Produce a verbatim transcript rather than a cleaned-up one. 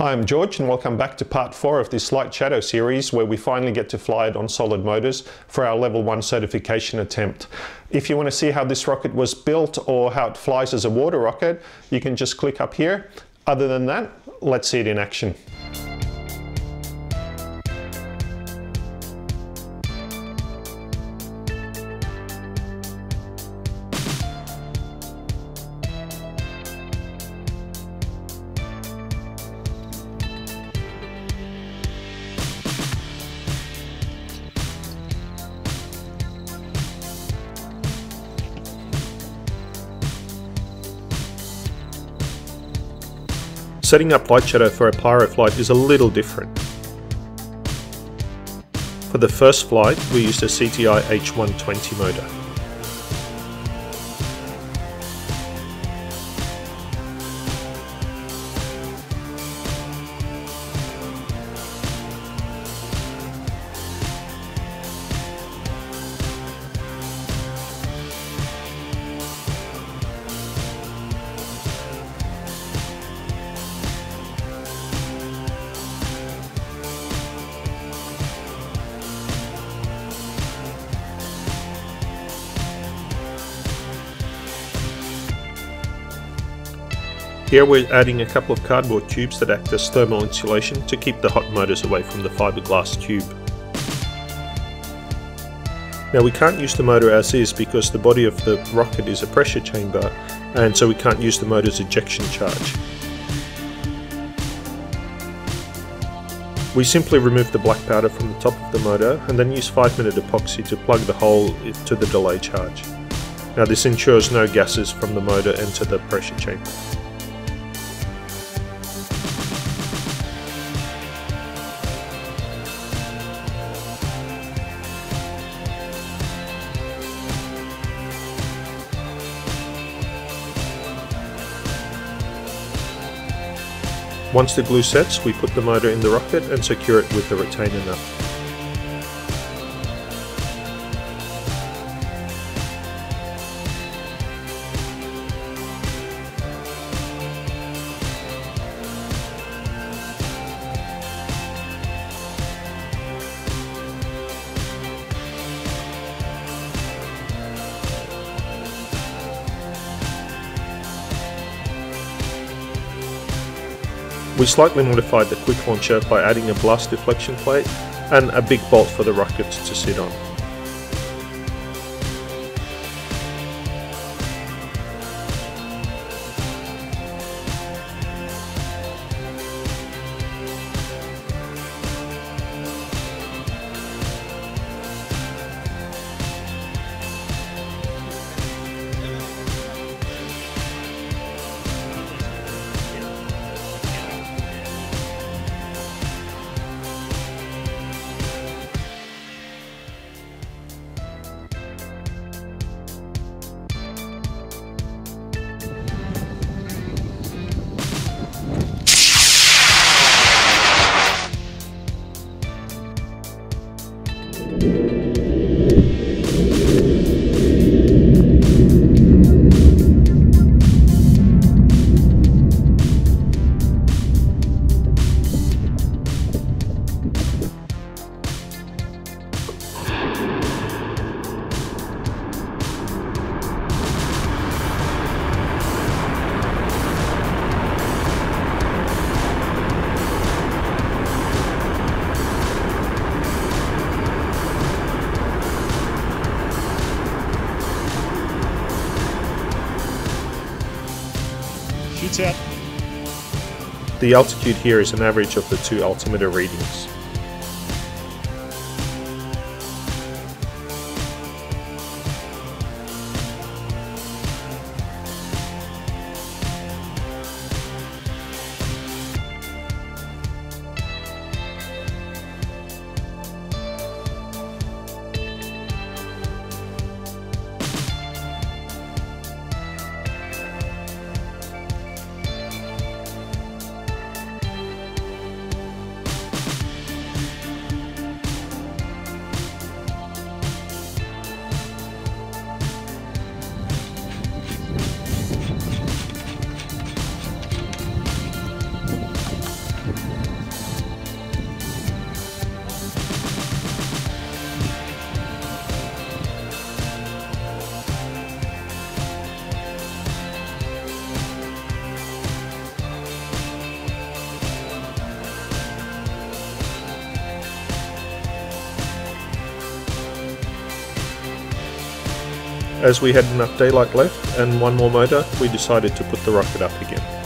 Hi, I'm George and welcome back to part four of this Light Shadow series where we finally get to fly it on solid motors for our level one certification attempt. If you want to see how this rocket was built or how it flies as a water rocket, you can just click up here. Other than that, let's see it in action. Setting up Light Shadow for a pyro flight is a little different. For the first flight, we used a C T I H one twenty motor. Here we're adding a couple of cardboard tubes that act as thermal insulation to keep the hot motors away from the fiberglass tube. Now we can't use the motor as is because the body of the rocket is a pressure chamber, and so we can't use the motor's ejection charge. We simply remove the black powder from the top of the motor and then use five minute epoxy to plug the hole to the delay charge. Now this ensures no gases from the motor enter the pressure chamber. Once the glue sets, we put the motor in the rocket and secure it with the retainer nut. We slightly modified the quick launcher by adding a blast deflection plate and a big bolt for the rocket to sit on. Out. The altitude here is an average of the two altimeter readings. As we had enough daylight left and one more motor, we decided to put the rocket up again.